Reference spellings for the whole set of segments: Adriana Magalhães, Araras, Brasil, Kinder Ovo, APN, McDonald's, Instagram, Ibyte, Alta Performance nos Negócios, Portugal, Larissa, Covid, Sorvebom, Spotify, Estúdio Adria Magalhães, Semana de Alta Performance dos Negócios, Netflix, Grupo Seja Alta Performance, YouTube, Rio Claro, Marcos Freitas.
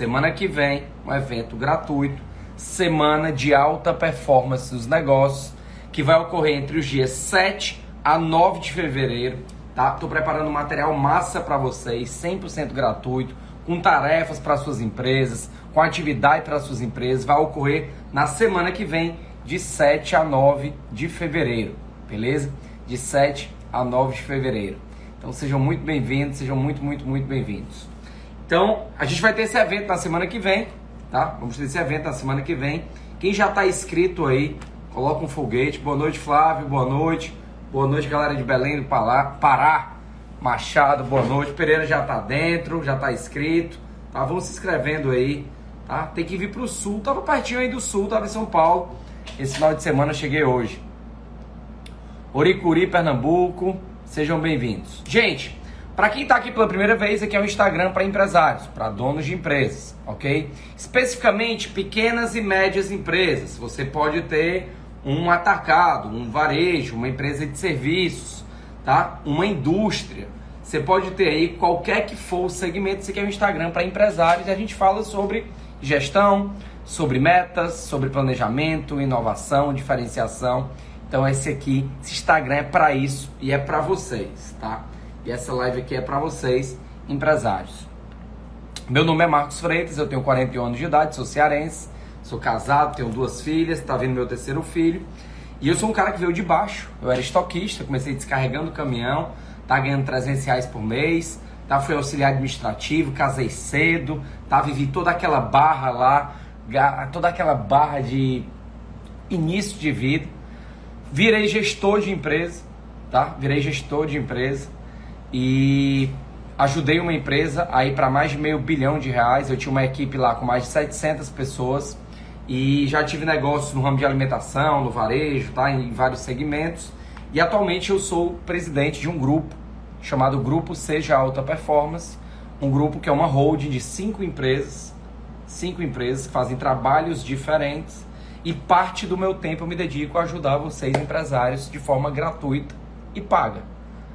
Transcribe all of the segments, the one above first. semana que vem, um evento gratuito, Semana de Alta Performance dos Negócios, que vai ocorrer entre os dias 7 a 9 de fevereiro, tá? Tô preparando um material massa para vocês, 100% gratuito, com tarefas para suas empresas, com atividade para suas empresas. Vai ocorrer na semana que vem, de 7 a 9 de fevereiro, beleza? De 7 a 9 de fevereiro. Então sejam muito bem-vindos, sejam muito bem-vindos. Então, a gente vai ter esse evento na semana que vem, tá? Vamos ter esse evento na semana que vem. Quem já tá inscrito aí, coloca um foguete. Boa noite, Flávio, boa noite. Boa noite, galera de Belém do Pará, Machado, boa noite. Pereira já tá dentro, já tá inscrito, tá? Vão se inscrevendo aí, tá? Tem que vir pro Sul, tava partindo aí do Sul, tava em São Paulo. Esse final de semana eu cheguei hoje. Oricuri, Pernambuco, sejam bem-vindos. Gente, para quem está aqui pela primeira vez, aqui é um Instagram para empresários, para donos de empresas, ok? Especificamente pequenas e médias empresas. Você pode ter um atacado, um varejo, uma empresa de serviços, tá? Uma indústria. Você pode ter aí qualquer que for o segmento. Isso aqui é um Instagram para empresários e a gente fala sobre gestão, sobre metas, sobre planejamento, inovação, diferenciação. Então esse aqui, esse Instagram é para isso e é para vocês, tá? E essa live aqui é para vocês, empresários. Meu nome é Marcos Freitas, eu tenho 41 anos de idade, sou cearense, sou casado, tenho 2 filhas, tá vindo meu 3º filho. E eu sou um cara que veio de baixo, eu era estoquista, comecei descarregando o caminhão, tá ganhando R$300 por mês, tá? Fui auxiliar administrativo, casei cedo, tá? Vivi toda aquela barra lá, toda aquela barra de início de vida. Virei gestor de empresa, tá? Virei gestor de empresa. E ajudei uma empresa a ir para mais de R$500 milhão. Eu tinha uma equipe lá com mais de 700 pessoas. E já tive negócios no ramo de alimentação, no varejo, tá? Em vários segmentos. E atualmente eu sou presidente de um grupo chamado Grupo Seja Alta Performance. Um grupo que é uma holding de 5 empresas. 5 empresas que fazem trabalhos diferentes. E parte do meu tempo eu me dedico a ajudar vocês, empresários, de forma gratuita e paga.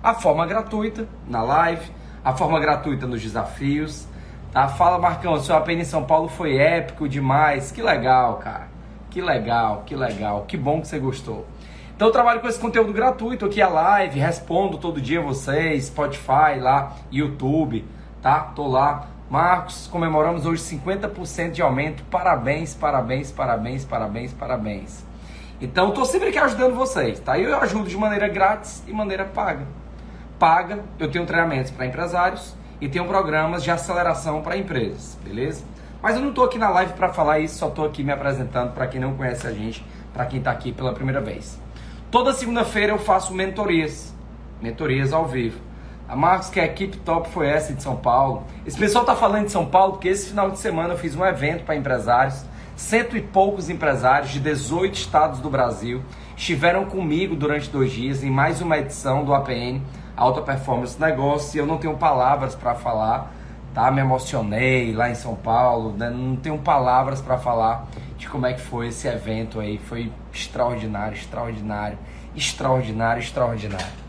A forma gratuita na live, a forma gratuita nos desafios, tá? Fala, Marcão, seu APN em São Paulo foi épico demais. Que legal, cara. Que legal, que legal. Que bom que você gostou. Então eu trabalho com esse conteúdo gratuito aqui, a live, respondo todo dia vocês, Spotify lá, YouTube, tá? Tô lá. Marcos, comemoramos hoje 50% de aumento. Parabéns, parabéns, parabéns, parabéns, parabéns. Então, tô sempre aqui ajudando vocês, tá? Eu ajudo de maneira grátis e maneira paga. Paga, eu tenho treinamentos para empresários e tenho programas de aceleração para empresas, beleza? Mas eu não tô aqui na live para falar isso, só tô aqui me apresentando para quem não conhece a gente, para quem tá aqui pela primeira vez. Toda segunda-feira eu faço mentorias ao vivo. A Marcos, que a equipe top foi essa de São Paulo. Esse pessoal tá falando de São Paulo porque esse final de semana eu fiz um evento para empresários. 100 e poucos empresários de 18 estados do Brasil estiveram comigo durante 2 dias em mais uma edição do APN, Alta Performance Negócios. E eu não tenho palavras para falar, tá? Me emocionei lá em São Paulo, né? Não tenho palavras para falar de como é que foi esse evento aí. Foi extraordinário, extraordinário, extraordinário, extraordinário.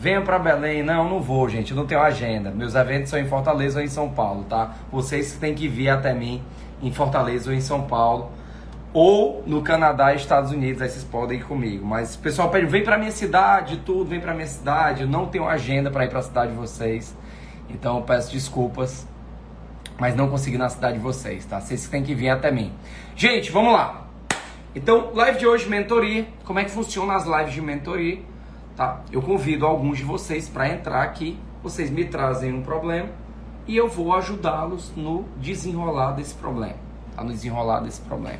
Venha para Belém. Não, não vou, gente. Eu não tenho agenda. Meus eventos são em Fortaleza ou em São Paulo, tá? Vocês têm que vir até mim em Fortaleza ou em São Paulo. Ou no Canadá e Estados Unidos. Aí vocês podem ir comigo. Mas o pessoal pede, vem para minha cidade, tudo. Vem para minha cidade. Eu não tenho agenda para ir para a cidade de vocês. Então eu peço desculpas. Mas não consegui na cidade de vocês, tá? Vocês têm que vir até mim. Gente, vamos lá. Então, live de hoje, mentoria. Como é que funciona as lives de mentoria? Tá? Eu convido alguns de vocês para entrar aqui, vocês me trazem um problema e eu vou ajudá-los no desenrolar desse problema, tá? No desenrolar desse problema.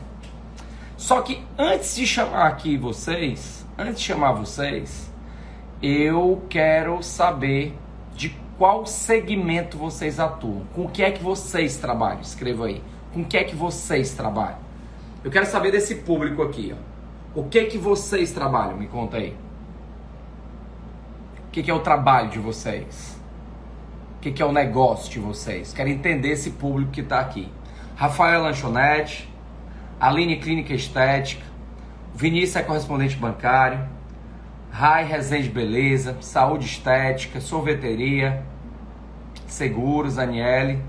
Só que antes de chamar aqui vocês, eu quero saber de qual segmento vocês atuam, com o que é que vocês trabalham, escreva aí, com o que é que vocês trabalham. Eu quero saber desse público aqui, ó. O que é que vocês trabalham, me conta aí. O que é o trabalho de vocês? O que é o negócio de vocês? Quero entender esse público que está aqui. Rafael, lanchonete. Aline, clínica estética. Vinícius é correspondente bancário. Rai, Resende, beleza. Saúde estética, sorveteria, seguros, Aniele.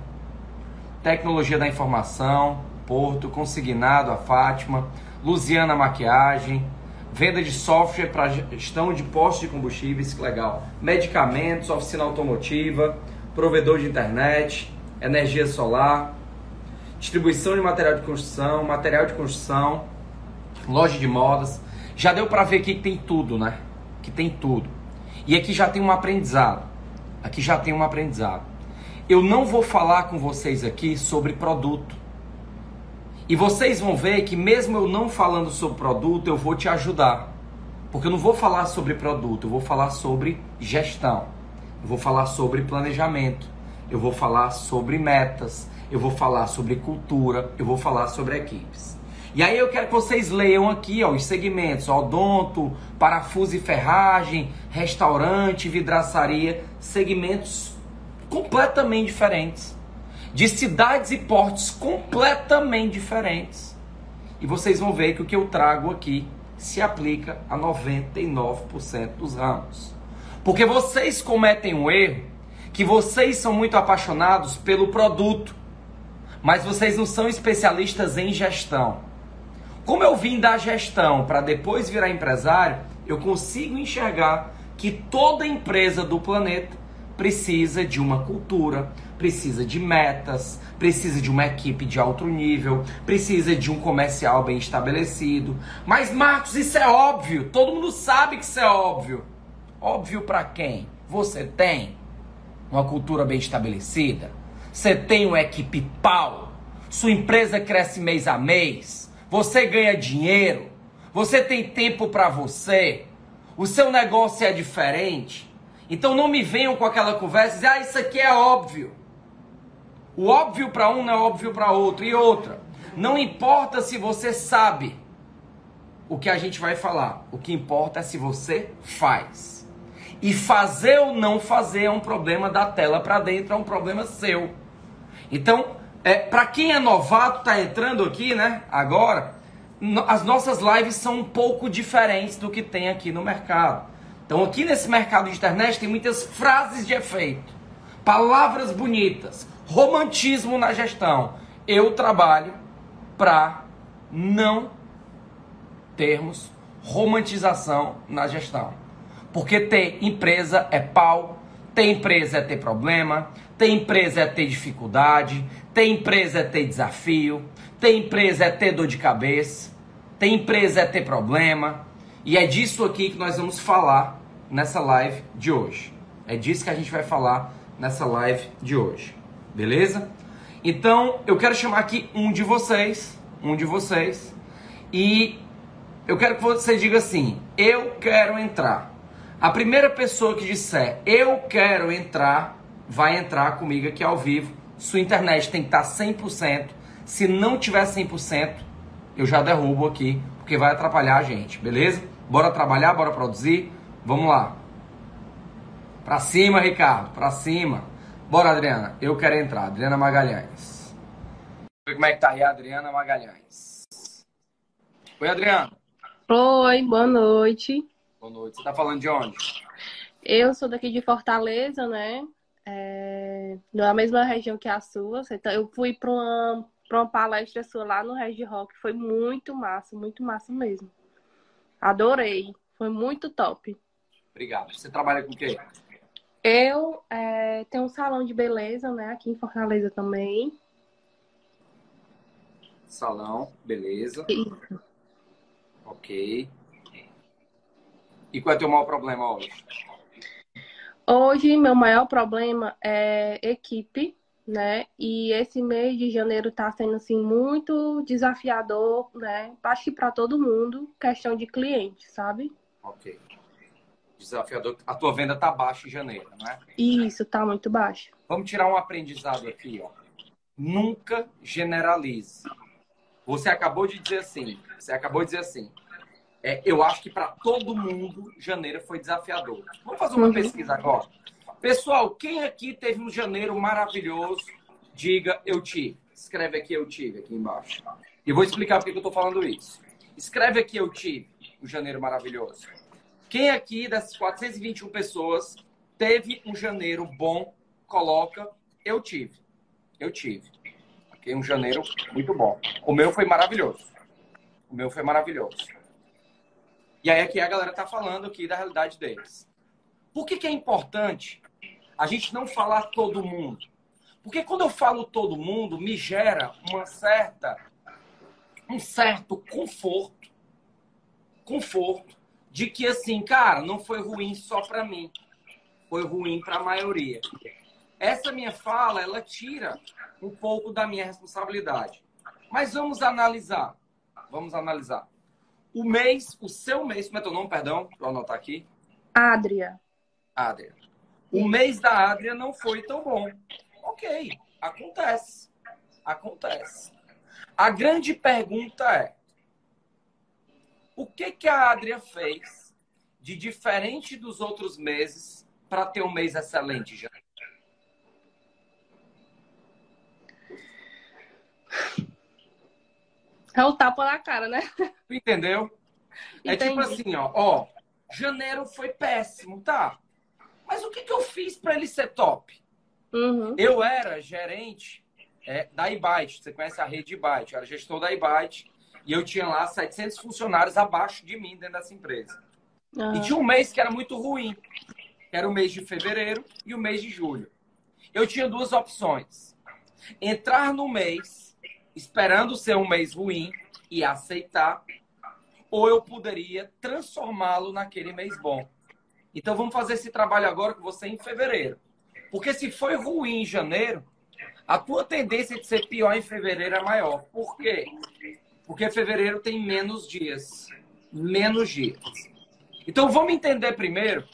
Tecnologia da Informação, Porto, Consignado, a Fátima, Luciana Maquiagem, venda de software para gestão de postos de combustíveis, que legal, medicamentos, oficina automotiva, provedor de internet, energia solar, distribuição de material de construção, loja de modas. Já deu para ver aqui que tem tudo, né? Que tem tudo. E aqui já tem um aprendizado. Aqui já tem um aprendizado. Eu não vou falar com vocês aqui sobre produto. E vocês vão ver que mesmo eu não falando sobre produto, eu vou te ajudar. Porque eu não vou falar sobre produto, eu vou falar sobre gestão. Eu vou falar sobre planejamento. Eu vou falar sobre metas. Eu vou falar sobre cultura. Eu vou falar sobre equipes. E aí eu quero que vocês leiam aqui, ó, os segmentos. Ó, odonto, parafuso e ferragem, restaurante, vidraçaria. Segmentos completamente diferentes. De cidades e portos completamente diferentes. E vocês vão ver que o que eu trago aqui se aplica a 99% dos ramos. Porque vocês cometem um erro que vocês são muito apaixonados pelo produto, mas vocês não são especialistas em gestão. Como eu vim da gestão para depois virar empresário, eu consigo enxergar que toda empresa do planeta precisa de uma cultura, precisa de metas, precisa de uma equipe de alto nível, precisa de um comercial bem estabelecido. Mas Marcos, isso é óbvio, todo mundo sabe que isso é óbvio. Óbvio para quem? Você tem uma cultura bem estabelecida, você tem uma equipe pau, sua empresa cresce mês a mês, você ganha dinheiro, você tem tempo para você, o seu negócio é diferente. Então não me venham com aquela conversa e dizer, ah, isso aqui é óbvio. O óbvio para um não é óbvio para outro. E outra, não importa se você sabe o que a gente vai falar, o que importa é se você faz. E fazer ou não fazer é um problema da tela para dentro, é um problema seu. Então, para quem é novato, está entrando aqui, né, agora, as nossas lives são um pouco diferentes do que tem aqui no mercado. Então, aqui nesse mercado de internet tem muitas frases de efeito, palavras bonitas, romantismo na gestão. Eu trabalho para não termos romantização na gestão. Porque ter empresa é pau, ter empresa é ter problema, ter empresa é ter dificuldade, ter empresa é ter desafio, ter empresa é ter dor de cabeça, ter empresa é ter problema. E é disso aqui que nós vamos falar nessa live de hoje. É disso que a gente vai falar nessa live de hoje. Beleza? Então, eu quero chamar aqui um de vocês, e eu quero que você diga assim, eu quero entrar. A primeira pessoa que disser, eu quero entrar, vai entrar comigo aqui ao vivo. Sua internet tem que estar 100%. Se não tiver 100%, eu já derrubo aqui, porque vai atrapalhar a gente, beleza? Bora trabalhar, bora produzir. Vamos lá. Pra cima, Ricardo, pra cima. Bora, Adriana. Eu quero entrar. Adriana Magalhães. Vê como é que tá aí a Adriana Magalhães. Oi, Adriana. Oi, boa noite. Boa noite. Você tá falando de onde? Eu sou daqui de Fortaleza, né? Não é a mesma região que a sua. Eu fui pra uma palestra sua lá no Regi Rock. Foi muito massa mesmo. Adorei. Foi muito top. Obrigado. Você trabalha com o quê? Eu tenho um salão de beleza, né? Aqui em Fortaleza também. Salão, beleza. Isso. Ok. E qual é o teu maior problema hoje? Hoje, meu maior problema é equipe, né? E esse mês de janeiro tá sendo, assim, muito desafiador, né? Acho que pra todo mundo, questão de cliente, sabe? Ok. Desafiador. A tua venda tá baixa em janeiro, né? Isso, tá muito baixa. Vamos tirar um aprendizado aqui, ó. Nunca generalize. Você acabou de dizer assim. Eu acho que para todo mundo, janeiro foi desafiador. Vamos fazer uma pesquisa agora. Pessoal, quem aqui teve um janeiro maravilhoso, diga eu tive. Escreve aqui eu tive, aqui embaixo. E vou explicar por que eu estou falando isso. Escreve aqui eu tive, um janeiro maravilhoso. Quem aqui, dessas 421 pessoas, teve um janeiro bom, coloca eu tive. Fiquei um janeiro muito bom. O meu foi maravilhoso. O meu foi maravilhoso. E aí aqui a galera tá falando aqui da realidade deles. Por que que é importante a gente não falar todo mundo? Porque quando eu falo todo mundo, me gera uma certa, um certo conforto. Conforto de que, assim, cara, não foi ruim só pra mim. Foi ruim pra maioria. Essa minha fala, ela tira um pouco da minha responsabilidade. Mas vamos analisar. Vamos analisar. O mês, o seu mês, como é teu nome, perdão? Deixa eu anotar aqui. Adria. Adria. O mês da Adria não foi tão bom. Ok, acontece. Acontece. A grande pergunta é: o que que a Adria fez de diferente dos outros meses para ter um mês excelente, já? É o tapa na cara, né? Entendeu? Entendi. É tipo assim, ó, janeiro foi péssimo, tá? Mas o que que eu fiz pra ele ser top? Uhum. Eu era gerente da Ibyte. Você conhece a rede Ibyte? Eu era gestor da Ibyte. E eu tinha lá 700 funcionários abaixo de mim dentro dessa empresa. Uhum. E tinha um mês que era muito ruim. Que era o mês de fevereiro e o mês de julho. Eu tinha duas opções. Entrar no mês esperando ser um mês ruim e aceitar, ou eu poderia transformá-lo naquele mês bom. Então vamos fazer esse trabalho agora com você em fevereiro. Porque se foi ruim em janeiro, a tua tendência de ser pior em fevereiro é maior. Por quê? Porque fevereiro tem menos dias. Menos dias. Então vamos entender primeiro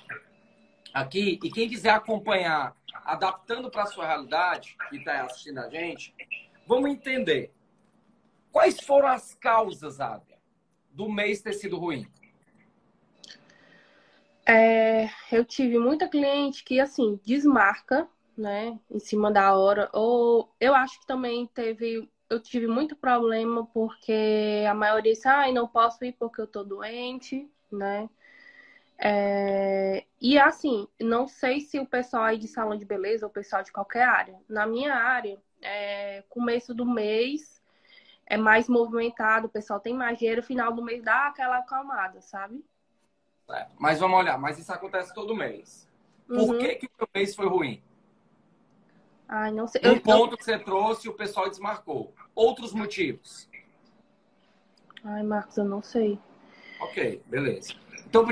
aqui, e quem quiser acompanhar adaptando para a sua realidade, que está assistindo a gente, vamos entender. Quais foram as causas, Adria, do mês ter sido ruim? Eu tive muita cliente que, assim, desmarca, né? Em cima da hora. Ou eu acho que também teve... Eu tive muito problema porque a maioria disse, não posso ir porque eu tô doente, né? E, assim, não sei se o pessoal aí de salão de beleza ou o pessoal de qualquer área. Na minha área... começo do mês é mais movimentado, o pessoal tem mais dinheiro, final do mês dá aquela acalmada, sabe? Mas vamos olhar, mas isso acontece todo mês. Por que o meu mês foi ruim? Não sei. Ponto que você trouxe, o pessoal desmarcou. Outros motivos? Marcos, eu não sei. Ok, beleza. Então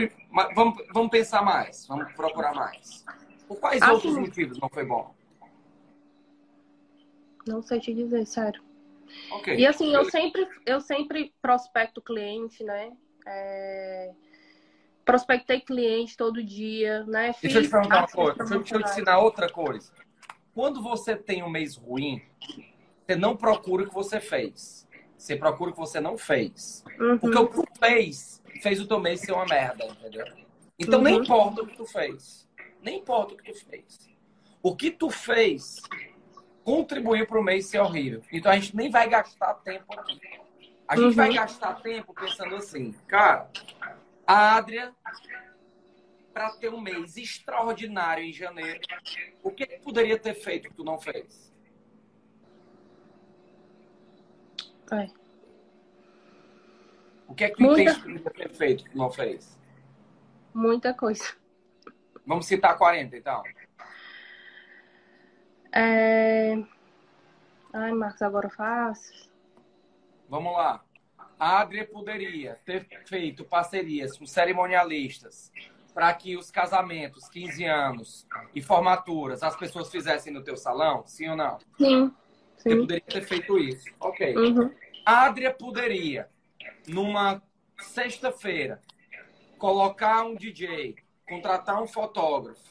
vamos pensar mais, vamos procurar mais. Por quais outros motivos não foi bom? Não sei te dizer, sério. Okay. E assim, eu sempre prospecto cliente, né? Prospectei cliente todo dia, né? Deixa eu te perguntar uma coisa. Deixa eu te ensinar outra coisa. Quando você tem um mês ruim, você não procura o que você fez. Você procura o que você não fez. Uhum. Porque o que tu fez o teu mês ser uma merda, entendeu? Então nem importa o que tu fez. Nem importa o que tu fez. O que tu fez... contribuir para o mês ser horrível. Então, a gente nem vai gastar tempo aqui. A gente vai gastar tempo pensando assim, cara, a Adria, para ter um mês extraordinário em janeiro, o que poderia ter feito que tu não fez? O que é que tu entende que poderia ter feito que tu não fez? Muita coisa. Vamos citar 40, então. Marcos, agora eu faço. Vamos lá. A Adria poderia ter feito parcerias com cerimonialistas para que os casamentos, 15 anos e formaturas, as pessoas fizessem no teu salão? Sim ou não? Sim. Você poderia ter feito isso. Ok. A Adria poderia, numa sexta-feira, colocar um DJ, contratar um fotógrafo,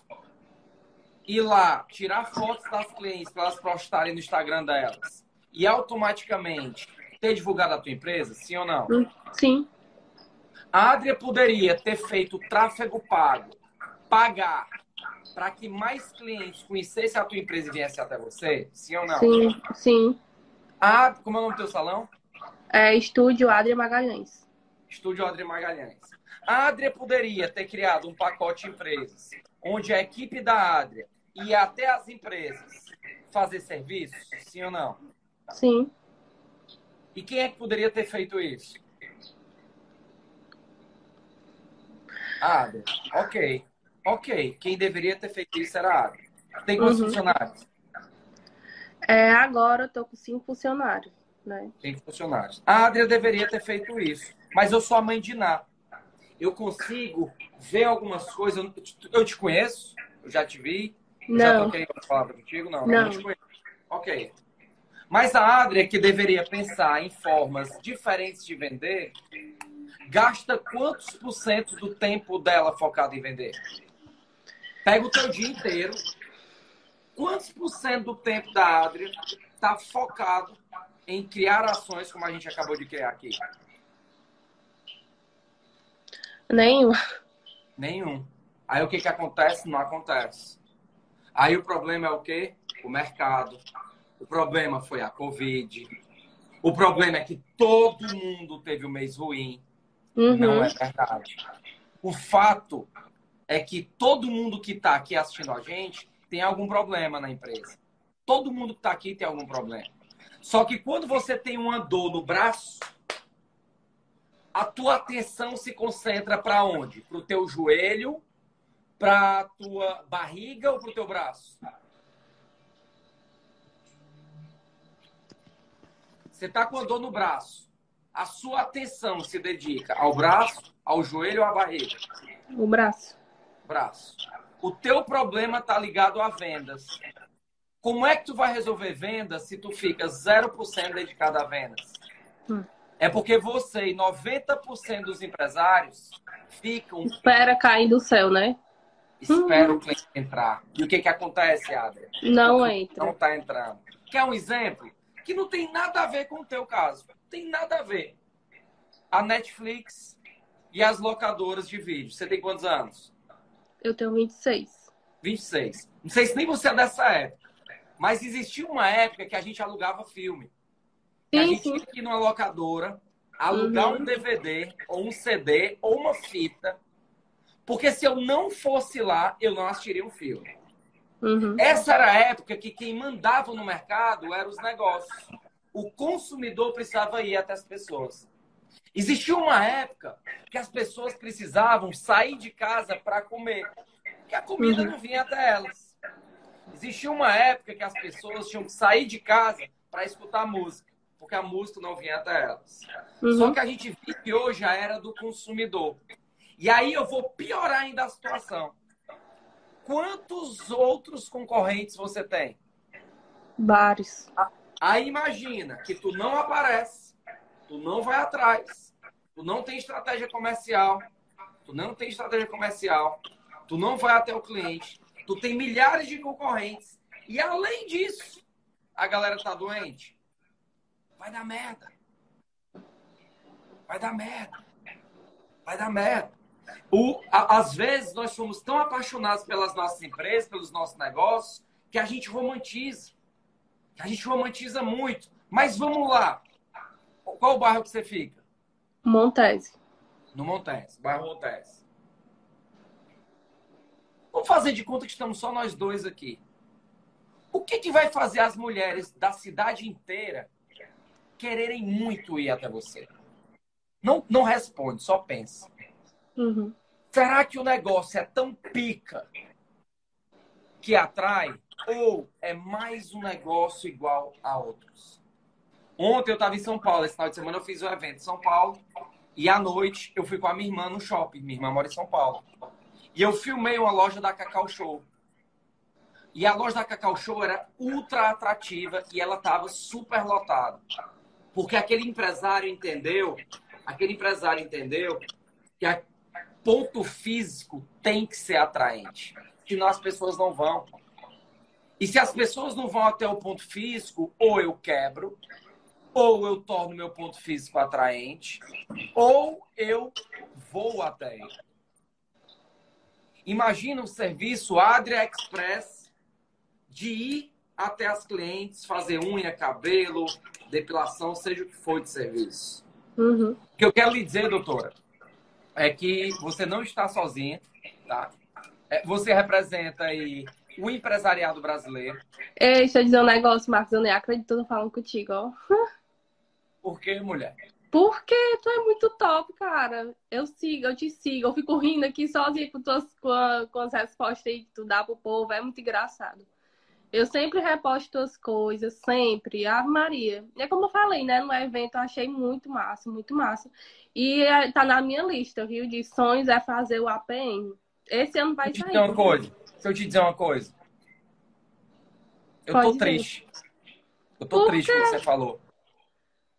ir lá, tirar fotos das clientes para elas postarem no Instagram delas e automaticamente ter divulgado a tua empresa? Sim ou não? Sim. A Adria poderia ter feito tráfego pago, pagar para que mais clientes conhecessem a tua empresa e viessem até você? Sim ou não? Sim, sim. Como é o nome do teu salão? Estúdio Adria Magalhães. Estúdio Adria Magalhães. A Adria poderia ter criado um pacote de empresas onde a equipe da Adria e até as empresas fazer serviço? Sim ou não? Sim. E quem é que poderia ter feito isso? A Adria. Ok. Ok. Quem deveria ter feito isso era a Adria. Tem quantos funcionários? É, agora eu tô com 5 funcionários. Né? 5 funcionários. A Adria deveria ter feito isso. Mas eu sou a mãe de Ná. Eu consigo ver algumas coisas. Eu te conheço? Eu já te vi? Não. Já estou querendo falar contigo? Não, não te conheço. Ok. Mas a Adria, que deveria pensar em formas diferentes de vender, gasta quantos % do tempo dela focado em vender? Pega o teu dia inteiro. Quantos % do tempo da Adria está focado em criar ações como a gente acabou de criar aqui? Nenhum. Aí o que que acontece? Não acontece. Aí o problema é o quê? O mercado. O problema foi a Covid. O problema é que todo mundo teve um mês ruim. Não é verdade. O fato é que todo mundo que está aqui assistindo a gente tem algum problema na empresa. Todo mundo que está aqui tem algum problema. Só que quando você tem uma dor no braço, a tua atenção se concentra para onde? Para o teu joelho, para a tua barriga ou para o teu braço? Você está com a dor no braço. A sua atenção se dedica ao braço, ao joelho ou à barriga? O braço. Braço. O teu problema está ligado a vendas. Como é que tu vai resolver vendas se tu fica 0% dedicado a vendas? É porque você e 90% dos empresários ficam... Espera cair do céu, né? Espera o cliente entrar. E o que que acontece, Adria? Não entra. Não está entrando. Quer um exemplo? Que não tem nada a ver com o teu caso. Não tem nada a ver. A Netflix e as locadoras de vídeo. Você tem quantos anos? Eu tenho 26. 26. Não sei se nem você é dessa época. Mas existia uma época que a gente alugava filme. A gente tinha que ir numa locadora, alugar um DVD, ou um CD, ou uma fita. Porque se eu não fosse lá, eu não assistiria um filme. Essa era a época que quem mandava no mercado eram os negócios. O consumidor precisava ir até as pessoas. Existia uma época que as pessoas precisavam sair de casa para comer, que a comida não vinha até elas. Existia uma época que as pessoas tinham que sair de casa para escutar música, porque a música não vinha até elas. Só que a gente vive hoje a era do consumidor. E aí eu vou piorar ainda a situação. Quantos outros concorrentes você tem? Vários. Aí imagina que tu não aparece, tu não vai atrás, tu não tem estratégia comercial, tu não vai até o cliente, tu tem milhares de concorrentes. E além disso, a galera tá doente. Vai dar merda. Vai dar merda. Vai dar merda. Às vezes, nós somos tão apaixonados pelas nossas empresas, pelos nossos negócios, que a gente romantiza. A gente romantiza muito. Mas vamos lá. Qual o bairro que você fica? Montese. No Montese. Bairro Montese. Vamos fazer de conta que estamos só nós dois aqui. O que que vai fazer as mulheres da cidade inteira quererem muito ir até você? Não responde, só pensa. Será que o negócio é tão pica que atrai ou é mais um negócio igual a outros? Ontem eu estava em São Paulo, esse final de semana eu fiz um evento em São Paulo e à noite eu fui com a minha irmã no shopping. Minha irmã mora em São Paulo. E eu filmei uma loja da Cacau Show. E a loja da Cacau Show era ultra atrativa e ela estava super lotada. Porque aquele empresário entendeu que o ponto físico tem que ser atraente. Senão as pessoas não vão. E se as pessoas não vão até o ponto físico, ou eu quebro, ou eu torno meu ponto físico atraente, ou eu vou até ele. Imagina um serviço Adria Express de ir até as clientes, fazer unha, cabelo, depilação, seja o que for de serviço. O que eu quero lhe dizer, doutora, é que você não está sozinha, tá? Você representa aí o empresariado brasileiro. Ei, deixa eu dizer um negócio, Marcos, eu nem acredito, tô falando contigo, ó. Por que, mulher? Porque tu é muito top, cara. Eu sigo, eu te sigo, eu fico rindo aqui sozinha com as respostas aí que tu dá pro povo, é muito engraçado. Eu sempre reposto as coisas, sempre. Ave Maria. É como eu falei, né? No evento eu achei muito massa, muito massa. E tá na minha lista, viu? De sonhos é fazer o APN. Esse ano vai sair. Se eu te dizer uma coisa. Eu tô triste. Eu tô triste com o que você falou.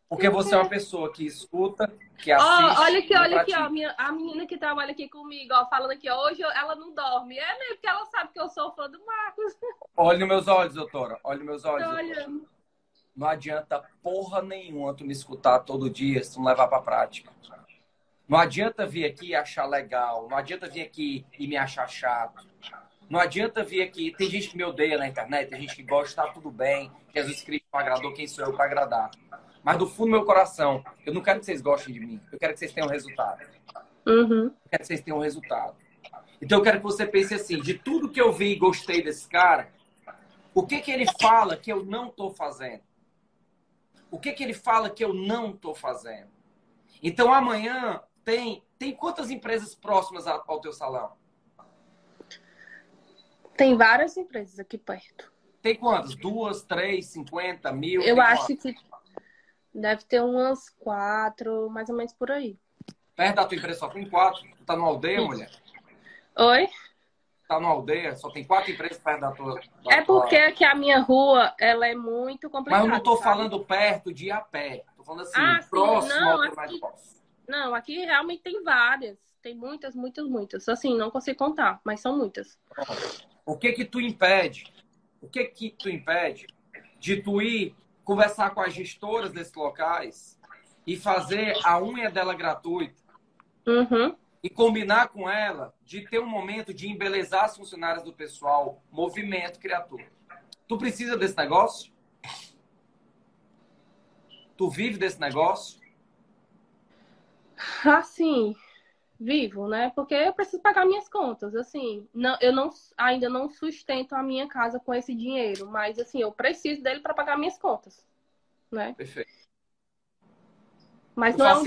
Porque você é uma pessoa que escuta, que assiste... olha aqui, ó, a menina que trabalha aqui comigo, ó, falando aqui, hoje ela não dorme. É mesmo, porque ela sabe que eu sou fã do Marcos. Olha nos meus olhos, doutora. Olha nos meus olhos, doutora. Não adianta porra nenhuma tu me escutar todo dia se tu não levar pra prática. Não adianta vir aqui e achar legal. Não adianta vir aqui e me achar chato. Não adianta vir aqui... Tem gente que me odeia na internet, tem gente que gosta, tá tudo bem. Jesus Cristo não agradou, quem sou eu pra agradar? Mas do fundo do meu coração, eu não quero que vocês gostem de mim. Eu quero que vocês tenham resultado. Uhum. Eu quero que vocês tenham resultado. Então eu quero que você pense assim, de tudo que eu vi e gostei desse cara, o que que ele fala que eu não tô fazendo? O que que ele fala que eu não tô fazendo? Então amanhã tem quantas empresas próximas ao teu salão? Tem várias empresas aqui perto. Tem quantas? 2, 3, 50, 1000? Eu acho que... Deve ter umas 4, mais ou menos por aí. Perto da tua empresa só tem 4? Tu tá numa aldeia, mulher? Oi? Tá numa aldeia? Só tem 4 empresas perto da tua... É porque aqui a minha rua, ela é muito complicada. Mas eu não tô falando perto de ir a pé. Tô falando assim, próximo ao que mais posso. Não, aqui realmente tem várias. Tem muitas, muitas, muitas. Assim, não consigo contar, mas são muitas. O que que tu impede? O que que tu impede de tu ir... conversar com as gestoras desses locais e fazer a unha dela gratuita. Uhum. E combinar com ela de ter um momento de embelezar as funcionárias do pessoal, movimento, criatura. Tu precisa desse negócio? Tu vive desse negócio? Assim, vivo, né? Porque eu preciso pagar minhas contas, assim. Não, eu não, ainda não sustento a minha casa com esse dinheiro, mas assim, eu preciso dele para pagar minhas contas, né? Perfeito. Mas a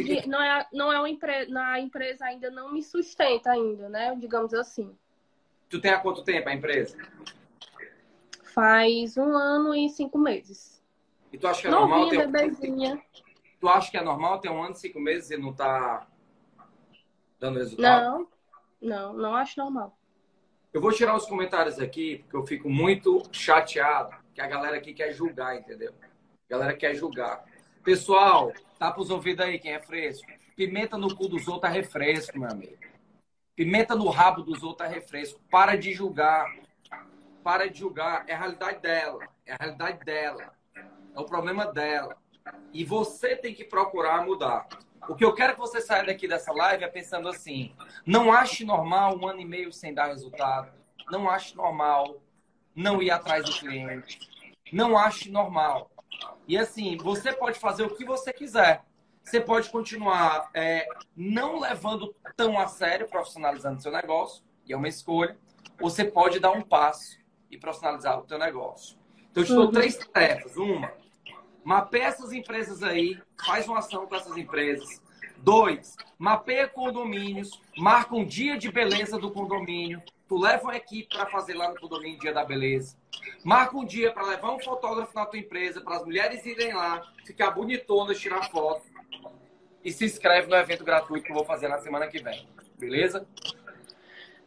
empresa ainda não me sustenta ainda, né? Digamos assim. Tu tem há quanto tempo a empresa? Faz 1 ano e 5 meses. E tu acha que é normal ter Tu acha que é normal ter 1 ano e 5 meses e não tá dando resultado? Não acho normal. Eu vou tirar os comentários aqui, porque eu fico muito chateado, que a galera aqui quer julgar, entendeu? A galera quer julgar. Pessoal, tapa os ouvidos aí, quem é fresco. Pimenta no cu dos outros é refresco, meu amigo. Pimenta no rabo dos outros é refresco. Para de julgar. Para de julgar. É a realidade dela. É a realidade dela. É o problema dela. E você tem que procurar mudar. O que eu quero que você saia daqui dessa live é pensando assim, não ache normal 1 ano e meio sem dar resultado, não ache normal não ir atrás do cliente, não ache normal. E assim, você pode fazer o que você quiser, você pode continuar não levando tão a sério, profissionalizando seu negócio, e é uma escolha, ou você pode dar um passo e profissionalizar o teu negócio. Então eu te dou 3 tarefas, uma... Mapeia essas empresas aí, faz uma ação com essas empresas. 2, mapeia condomínios, marca um dia de beleza do condomínio. Tu leva uma equipe para fazer lá no condomínio dia da beleza. Marca um dia para levar um fotógrafo na tua empresa, para as mulheres irem lá, ficar bonitonas, tirar foto. E se inscreve no evento gratuito que eu vou fazer na semana que vem. Beleza?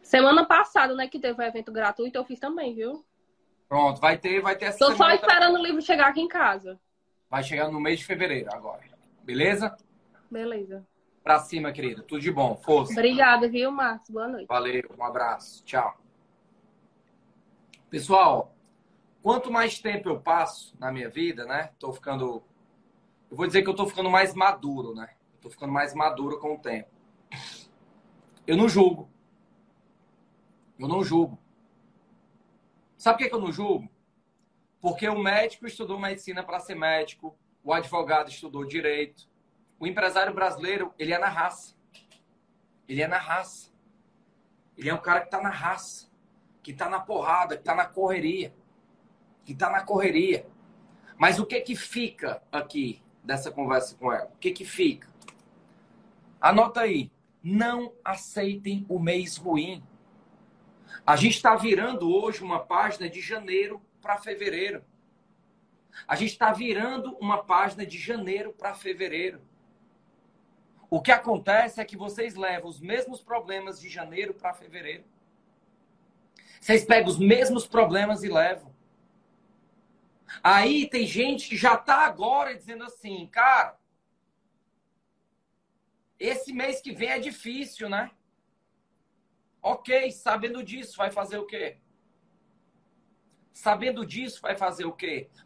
Semana passada, né, que teve um evento gratuito, eu fiz também, viu? Pronto, vai ter essa semana. Tô só esperando o livro chegar aqui em casa. Vai chegar no mês de fevereiro agora. Beleza? Beleza. Pra cima, querida. Tudo de bom. Força. Obrigada, viu, Marcos? Boa noite. Valeu. Um abraço. Tchau. Pessoal, quanto mais tempo eu passo na minha vida, né? Tô ficando... Eu vou dizer que eu tô ficando mais maduro, né? Tô ficando mais maduro com o tempo. Eu não julgo. Eu não julgo. Sabe por que eu não julgo? Porque o médico estudou medicina para ser médico, o advogado estudou direito. O empresário brasileiro, ele é na raça. Ele é na raça. Ele é um cara que está na raça. que está na porrada, que está na correria. Mas o que fica aqui dessa conversa com ela? O que fica? Anota aí. Não aceitem o mês ruim. A gente está virando hoje uma página de janeiro para fevereiro. A gente está virando uma página de janeiro para fevereiro. O que acontece é que vocês levam os mesmos problemas de janeiro para fevereiro. Vocês pegam os mesmos problemas e levam. Aí tem gente que já está agora dizendo assim, cara, esse mês que vem é difícil, né? Ok, sabendo disso, vai fazer o quê?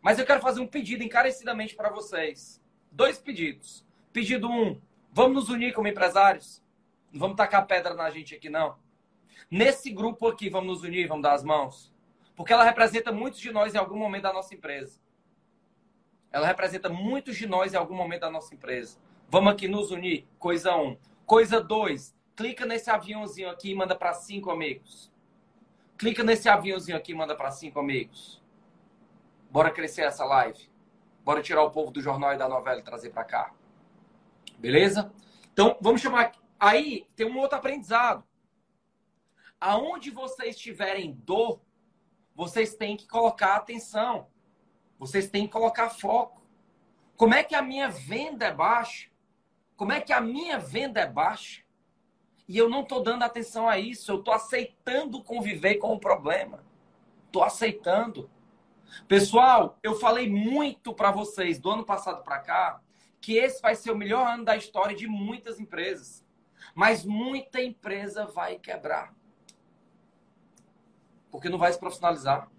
Mas eu quero fazer um pedido encarecidamente para vocês. Dois pedidos. Pedido um, vamos nos unir como empresários? Não vamos tacar pedra na gente aqui, não. Nesse grupo aqui, vamos nos unir, vamos dar as mãos. Porque ela representa muitos de nós em algum momento da nossa empresa. Vamos aqui nos unir. Coisa 1. Coisa 2. Clica nesse aviãozinho aqui e manda para 5 amigos. Bora crescer essa live. Bora tirar o povo do jornal e da novela e trazer para cá. Beleza? Então, vamos chamar aqui. Aí, tem um outro aprendizado. Aonde vocês tiverem dor, vocês têm que colocar atenção. Vocês têm que colocar foco. Como é que a minha venda é baixa? E eu não estou dando atenção a isso. Eu estou aceitando conviver com o problema. Estou aceitando. Pessoal, eu falei muito para vocês do ano passado para cá que esse vai ser o melhor ano da história de muitas empresas. Mas muita empresa vai quebrar. Porque não vai se profissionalizar.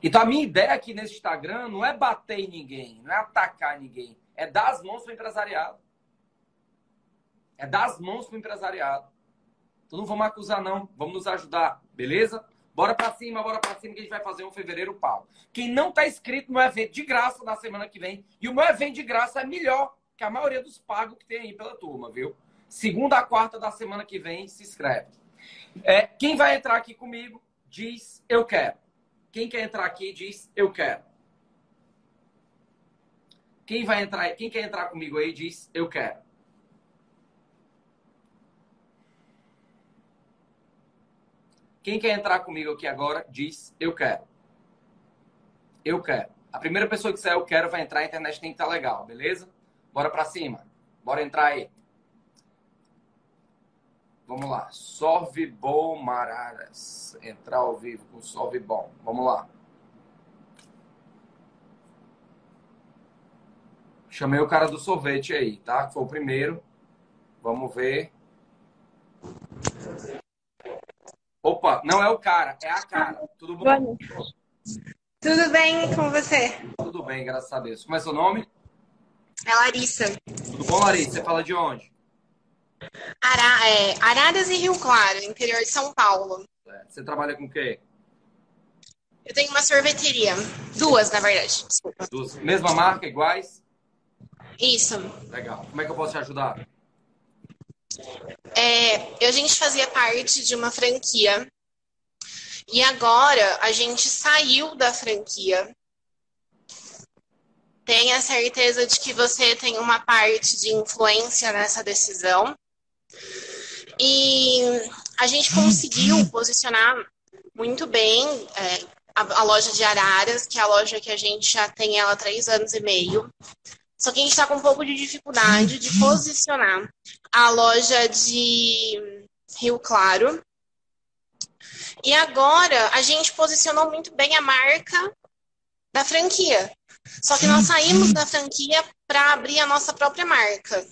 Então a minha ideia aqui nesse Instagram não é bater em ninguém, não é atacar ninguém. É dar as mãos para o empresariado. Então não vamos acusar, não. Vamos nos ajudar, beleza? Bora pra cima que a gente vai fazer um fevereiro pau. Quem não tá inscrito no meu evento de graça na semana que vem, e o meu evento de graça é melhor que a maioria dos pagos que tem aí pela turma, viu? Segunda a quarta da semana que vem, se inscreve. É, quem vai entrar aqui comigo, diz eu quero. Quem quer entrar aqui, diz eu quero. Quem quer entrar comigo aí, diz eu quero. Quem quer entrar comigo aqui agora, diz eu quero. A primeira pessoa que disser eu quero vai entrar, a internet tem que estar legal, beleza? Bora pra cima. Bora entrar aí. Vamos lá. Sorvebom, Araras. Entrar ao vivo com Sorvebom. Vamos lá. Chamei o cara do sorvete aí, tá? Que foi o primeiro. Vamos ver. Opa, não é o cara, é a cara. Tudo bom? Tudo bem com você? Tudo bem, graças a Deus. Como é seu nome? É Larissa. Tudo bom, Larissa? Você fala de onde? Araras e Rio Claro, interior de São Paulo. Você trabalha com o quê? Eu tenho uma sorveteria. Duas, na verdade. Desculpa. Duas. Mesma marca, iguais? Isso. Legal. Como é que eu posso te ajudar? A gente fazia parte de uma franquia. E agora a gente saiu da franquia. Tenha certeza de que você tem uma parte de influência nessa decisão. E a gente conseguiu posicionar muito bem a loja de Araras, que é a loja que a gente já tem ela há 3 anos e meio. Só que a gente está com um pouco de dificuldade de posicionar a loja de Rio Claro. E agora a gente posicionou muito bem a marca da franquia. Só que nós saímos da franquia para abrir a nossa própria marca.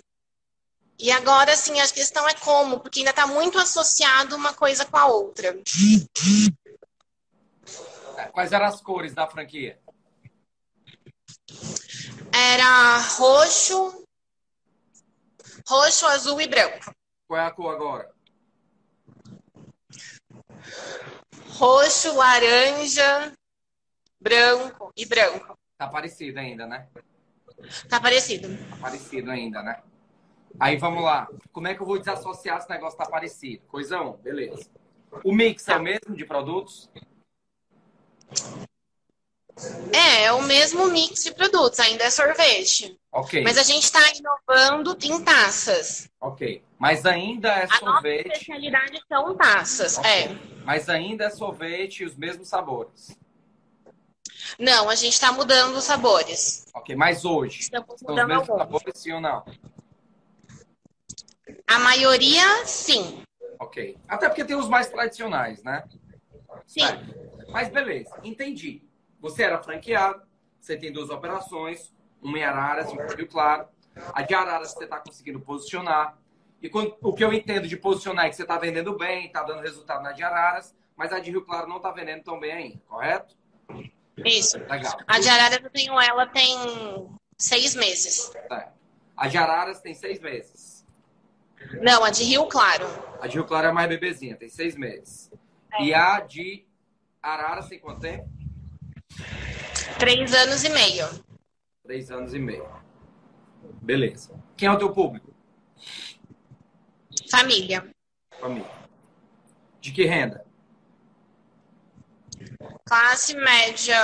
E agora, sim, a questão é como, porque ainda está muito associado uma coisa com a outra. Quais eram as cores da franquia? Era roxo, azul e branco. Qual é a cor agora? Roxo, laranja, branco e branco. Tá parecido ainda, né? Aí vamos lá. Como é que eu vou desassociar se o negócio tá parecido? Coisão, beleza. O mix é o mesmo de produtos? É o mesmo mix de produtos, ainda é sorvete. Ok. Mas a gente está inovando em taças. Ok. Mas ainda é sorvete. A nossa especialidade são taças, okay. É. Mas ainda é sorvete e os mesmos sabores. Não, a gente está mudando os sabores. Ok, mas hoje estamos mudando os mesmos sabores, sim ou não? A maioria, sim. Ok. Até porque tem os mais tradicionais, né? Sim. Mas beleza, entendi. Você era franqueado, você tem duas operações, uma em Araras, uma em Rio Claro. A de Araras você está conseguindo posicionar. E quando, o que eu entendo de posicionar é que você está vendendo bem, está dando resultado na de Araras, mas a de Rio Claro não está vendendo tão bem ainda, correto? Isso. Legal. A de Araras eu tenho ela tem 6 meses. Tá. A de Araras tem 6 meses. Não, a de Rio Claro. A de Rio Claro é mais bebezinha, tem 6 meses. É. E a de Araras tem quanto tempo? 3 anos e meio. 3 anos e meio. Beleza. Quem é o teu público? Família. Família. De que renda? Classe média.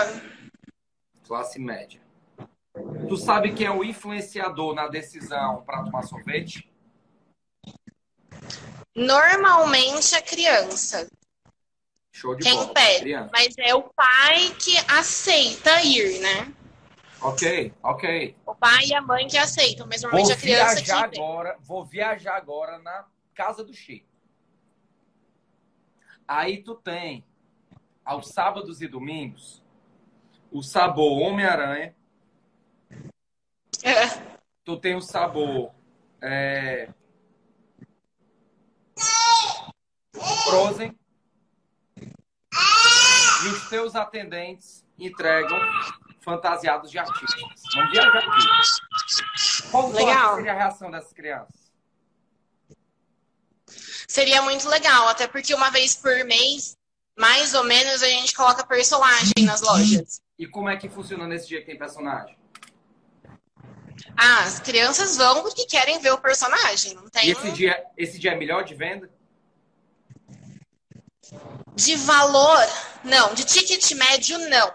Classe média. Tu sabe quem é o influenciador na decisão para tomar sorvete? Normalmente a criança. Show de bola. Quem pede, mas é o pai que aceita ir, né? Ok, ok. O pai e a mãe que aceitam, mas normalmente a criança que agora, vou viajar agora na casa do Chico. Aí tu tem, aos sábados e domingos, o sabor Homem-Aranha. É. Tu tem o sabor... Frozen. E os teus atendentes entregam fantasiados de artistas. Vamos viajar aqui. Qual seria a reação dessas crianças? Seria muito legal, até porque uma vez por mês, mais ou menos, a gente coloca personagem nas lojas. E como é que funciona nesse dia que tem personagem? Ah, as crianças vão porque querem ver o personagem. Não tem... E esse dia é melhor de venda? De valor, não. De ticket médio, não.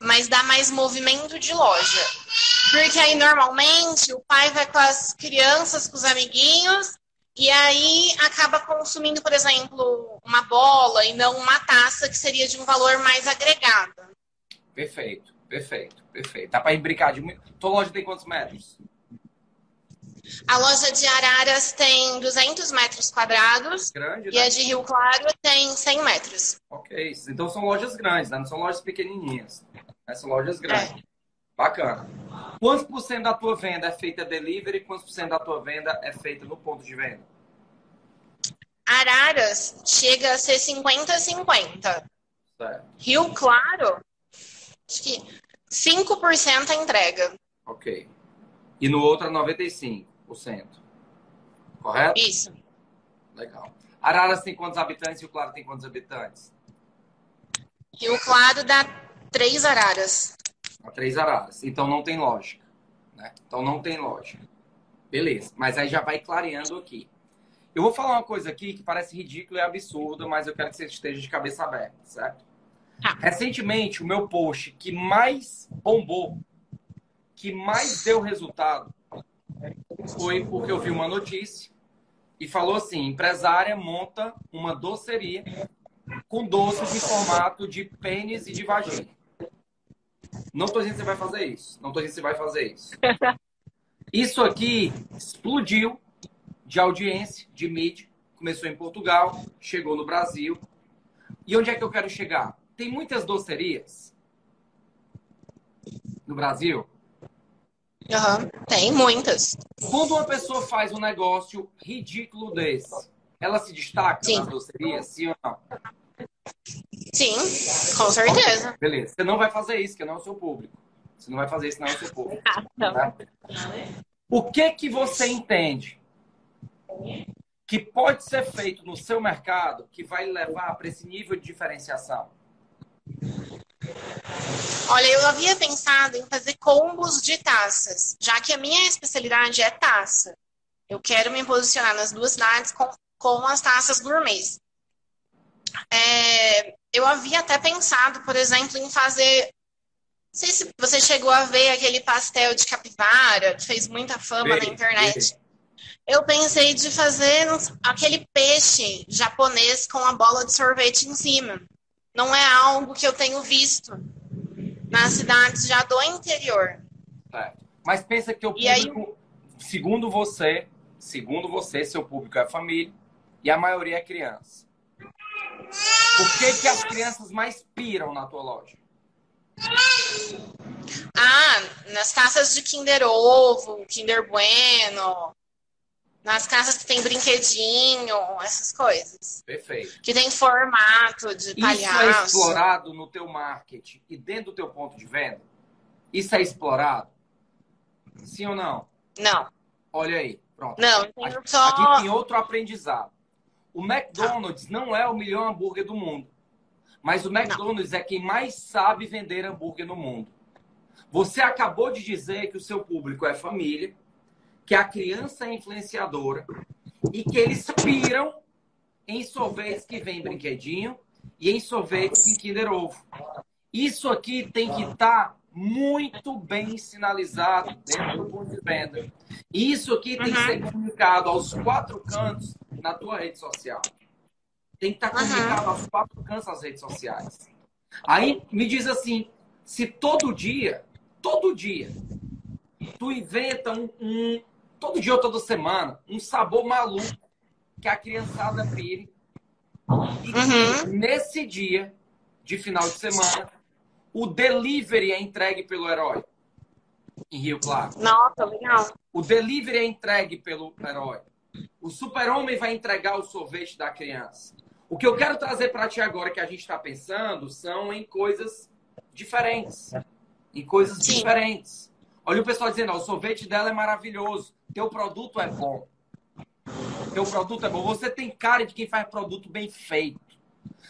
Mas dá mais movimento de loja. Porque aí, normalmente, o pai vai com as crianças, com os amiguinhos, e aí acaba consumindo, por exemplo, uma bola e não uma taça, que seria de um valor mais agregado. Perfeito, perfeito, perfeito. Dá pra brincar de muito. Tua loja tem quantos metros? A loja de Araras tem 200 metros quadrados. Grande, né? E a de Rio Claro tem 100 metros. Ok, então são lojas grandes, né? Não são lojas pequenininhas. São lojas grandes. É. Bacana. Quantos por cento da tua venda é feita delivery e quantos por cento da tua venda é feita no ponto de venda? Araras chega a ser 50-50. Certo. Rio Claro, acho que 5% é entrega. Ok. E no outro é 95%. Correto? Isso. Legal. Araras tem quantos habitantes e o Claro tem quantos habitantes? E o Claro dá 3 Araras. Dá 3 Araras. Então não tem lógica. Né? Então não tem lógica. Beleza. Mas aí já vai clareando aqui. Eu vou falar uma coisa aqui que parece ridícula e absurda, mas eu quero que você esteja de cabeça aberta, certo? Ah. Recentemente, o meu post que mais bombou, que mais deu resultado, foi porque eu vi uma notícia e falou assim: empresária monta uma doceria com doces em formato de pênis e de vagina. Não tô dizendo que você vai fazer isso. Não tô dizendo que você vai fazer isso. Isso aqui explodiu de audiência, de mídia. Começou em Portugal, chegou no Brasil. E onde é que eu quero chegar? Tem muitas docerias no Brasil. Uhum, tem muitas. Quando uma pessoa faz um negócio ridículo desse, ela se destaca nas docerias, sim ou não? Sim, com certeza. Beleza, você não vai fazer isso, que não é o seu público. Você não vai fazer isso, não é o seu público. Ah, não. Né? O que você entende que pode ser feito no seu mercado que vai levar para esse nível de diferenciação? Olha, eu havia pensado em fazer combos de taças, já que a minha especialidade é taça. Eu quero me posicionar nas duas cidades com as taças gourmets. Eu havia até pensado, por exemplo, em fazer... Não sei se você chegou a ver aquele pastel de capivara, que fez muita fama na internet. Eu pensei de fazer aquele peixe japonês com a bola de sorvete em cima. Não é algo que eu tenho visto nas cidades já do interior. É. Mas pensa que o público, aí... segundo você, seu público é família e a maioria é criança. Por que as crianças mais piram na tua loja? Ah, nas taças de Kinder Ovo, Kinder Bueno, nas casas que tem brinquedinho, essas coisas. Perfeito. Que tem formato de palhaço. Isso é explorado no teu marketing e dentro do teu ponto de venda? Isso é explorado? Sim ou não? Não. Olha aí, pronto. Não, aqui tem outro aprendizado. O McDonald's não é o melhor hambúrguer do mundo. Mas o McDonald's é quem mais sabe vender hambúrguer no mundo. Você acabou de dizer que o seu público é família, que a criança é influenciadora e que eles piram em sorvetes que vem brinquedinho e em sorvetes em Kinder Ovo. Isso aqui tem que estar muito bem sinalizado dentro do ponto de venda. Isso aqui tem que ser comunicado aos quatro cantos na tua rede social. Tem que estar comunicado aos quatro cantos das redes sociais. Aí me diz assim, se todo dia, tu inventa todo dia ou toda semana, um sabor maluco que a criançada pire. E nesse dia de final de semana, o delivery é entregue pelo herói. Em Rio Claro. Nossa, legal. O delivery é entregue pelo herói. O super-homem vai entregar o sorvete da criança. O que eu quero trazer para ti agora, que a gente está pensando, são em coisas diferentes. Em coisas diferentes. Olha o pessoal dizendo, ó, o sorvete dela é maravilhoso. Teu produto é bom. Teu produto é bom. Você tem cara de quem faz produto bem feito.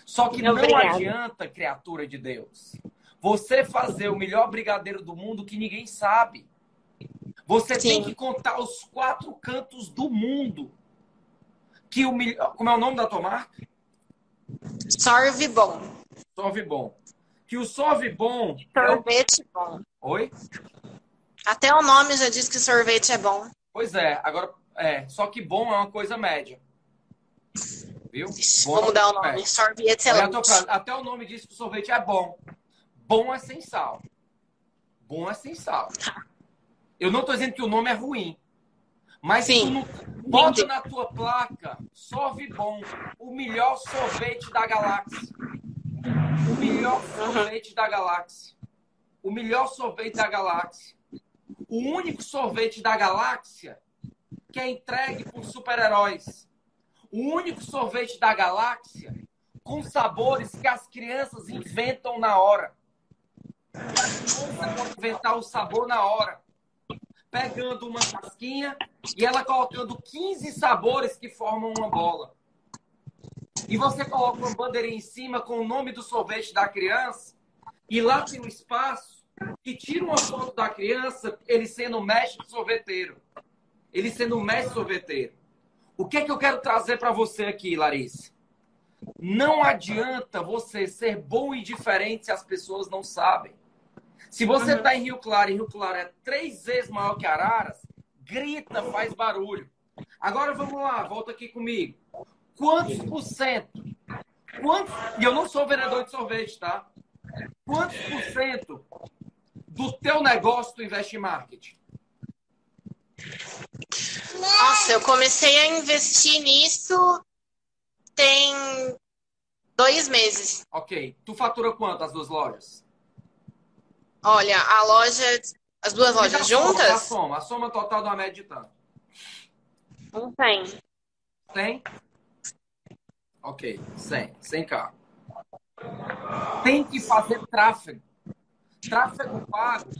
Só que não adianta, criatura de Deus, você fazer o melhor brigadeiro do mundo que ninguém sabe. Você tem que contar os quatro cantos do mundo. Que o melhor... Como é o nome da tua marca? Sorvebom. Sorvebom. Que o Sorvebom... Sorvete bom. Oi? Até o nome já diz que sorvete é bom. Pois é. Agora, só que bom é uma coisa média. Viu? Vamos mudar o nome. Média. Sorvete é bom. Até o nome diz que o sorvete é bom. Bom é sem sal. Bom é sem sal. Eu não estou dizendo que o nome é ruim. Mas tu não bota na tua placa Sorvebom, o melhor sorvete da galáxia. O melhor sorvete da galáxia. O melhor sorvete da galáxia. O único sorvete da galáxia que é entregue por super-heróis. O único sorvete da galáxia com sabores que as crianças inventam na hora. Você pode inventar o sabor na hora. Pegando uma casquinha e ela colocando 15 sabores que formam uma bola. E você coloca uma bandeirinha em cima com o nome do sorvete da criança e lá tem um espaço que tira uma foto da criança, ele sendo um mestre sorveteiro. Ele sendo um mestre sorveteiro. O que é que eu quero trazer para você aqui, Larissa? Não adianta você ser bom e diferente se as pessoas não sabem. Se você está em Rio Claro, e Rio Claro é 3 vezes maior que Araras, grita, faz barulho. Agora vamos lá, volta aqui comigo. Quantos por cento? E eu não sou vendedor de sorvete, tá? Quantos por cento do teu negócio tu investe em marketing? Nossa, eu comecei a investir nisso tem 2 meses. Ok. Tu fatura quanto as duas lojas? Olha, a loja... As duas lojas juntas? A soma total da média de tanto. Não tem. Tem? Ok, 100. 100K. Tem que fazer tráfego. Tráfego pago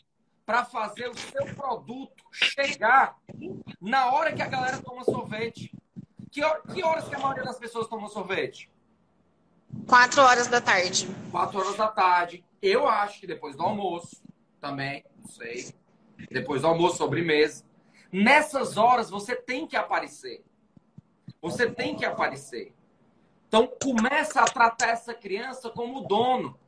para fazer o seu produto chegar na hora que a galera toma sorvete. Que horas que a maioria das pessoas toma sorvete? 4 horas da tarde. Eu acho que depois do almoço também, não sei. Depois do almoço, sobremesa. Nessas horas, você tem que aparecer. Você tem que aparecer. Então, começa a tratar essa criança como dono,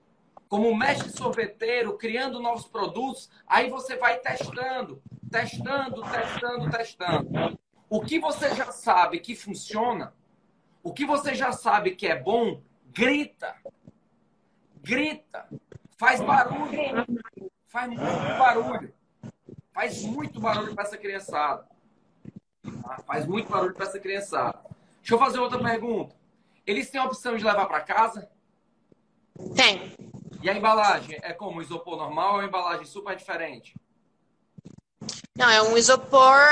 como mestre sorveteiro, criando novos produtos. Aí você vai testando, testando, testando, testando. O que você já sabe que funciona, o que você já sabe que é bom, grita. Grita. Faz barulho. Faz muito barulho. Faz muito barulho para essa criançada. Faz muito barulho para essa criançada. Deixa eu fazer outra pergunta. Eles têm a opção de levar para casa? Tem. E a embalagem é como? Isopor normal ou uma embalagem super diferente? Não, é um isopor